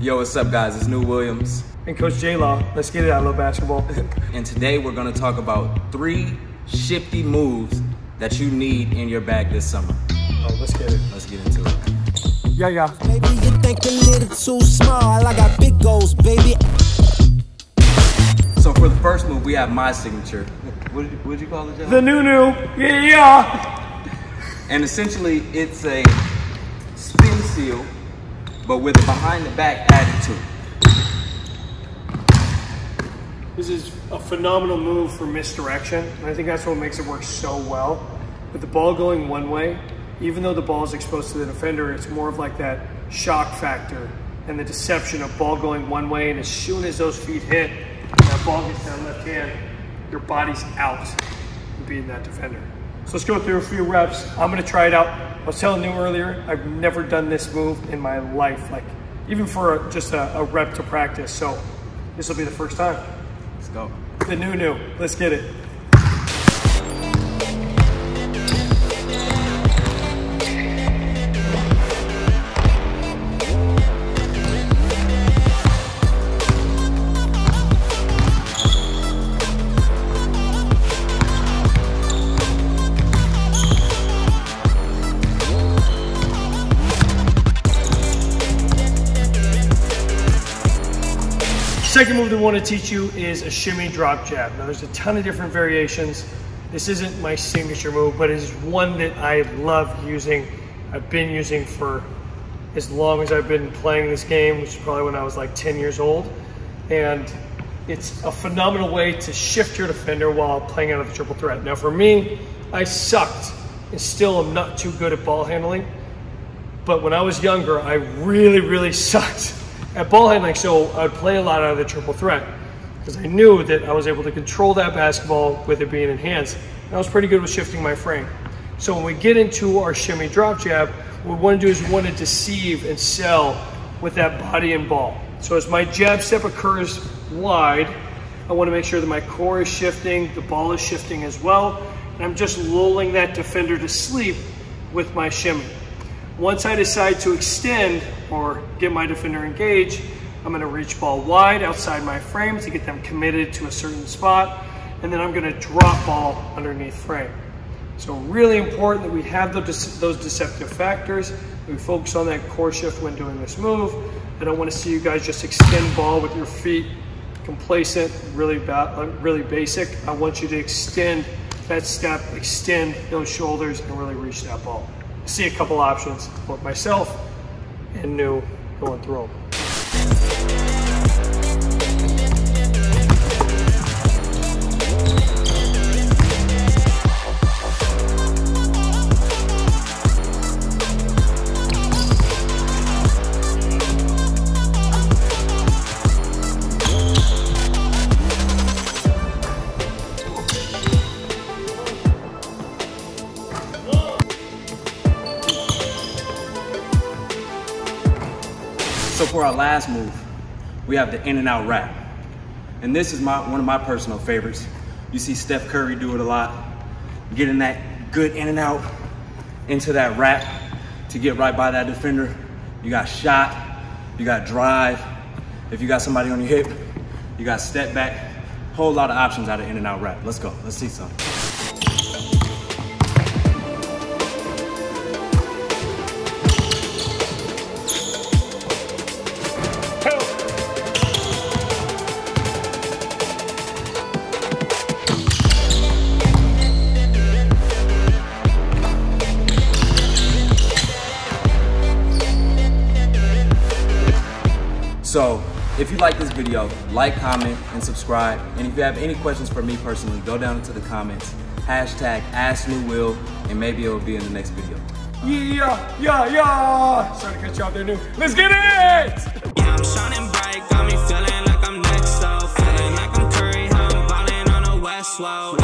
Yo, what's up, guys? It's New Williams. And Coach J Law. Let's get it out. I love basketball. And today we're going to talk about 3 shifty moves that you need in your bag this summer. Oh, let's get it. Let's get into it. Yeah. Baby, you think a little too small. I got big goals, baby. So for the first move, we have my signature. What'd you call it, Jeff? The new. Yeah. And essentially, it's a spin seal, but with a behind-the-back attitude. This is a phenomenal move for misdirection, and I think that's what makes it work so well. With the ball going one way, even though the ball is exposed to the defender, it's more of like that shock factor and the deception of ball going one way, and as soon as those feet hit, and that ball gets down left hand, your body's out from being that defender. So let's go through a few reps. I'm gonna try it out. I was telling you earlier, I've never done this move in my life, like even for just a rep to practice. So this will be the first time. Let's go. The new. Let's get it. Second move that I want to teach you is a shimmy drop jab. Now there's a ton of different variations. This isn't my signature move, but it is one that I love using. I've been using for as long as I've been playing this game, which is probably when I was like 10 years old. And it's a phenomenal way to shift your defender while playing out of the triple threat. Now for me, I sucked and still am not too good at ball handling. But when I was younger, I really, really sucked at ball handling, so I'd play a lot out of the triple threat because I knew that I was able to control that basketball with it being in hands. And I was pretty good with shifting my frame. So when we get into our shimmy drop jab, what we want to do is we want to deceive and sell with that body and ball. So as my jab step occurs wide, I want to make sure that my core is shifting, the ball is shifting as well, and I'm just lulling that defender to sleep with my shimmy. Once I decide to extend or get my defender engaged, I'm gonna reach ball wide outside my frame to get them committed to a certain spot, and then I'm gonna drop ball underneath frame. So really important that we have those deceptive factors. We focus on that core shift when doing this move. I don't wanna see you guys just extend ball with your feet, complacent, really basic. I want you to extend that step, extend those shoulders, and really reach that ball. See a couple options, both myself and New going through them. So for our last move, we have the in and out wrap. And this is one of my personal favorites. You see Steph Curry do it a lot, getting that good in and out into that wrap to get right by that defender. You got shot, you got drive. If you got somebody on your hip, you got step back. Whole lot of options out of in and out wrap. Let's go, let's see some. So, if you like this video, like, comment, and subscribe. And if you have any questions for me personally, go down into the comments, #AskNewWill, and maybe it'll be in the next video. Yeah. Sorry to cut you off there, New. Let's get it! Yeah, I'm shining bright, got me feeling like I'm next, so feeling like I'm Curry, I'm ballin' on a West Wall.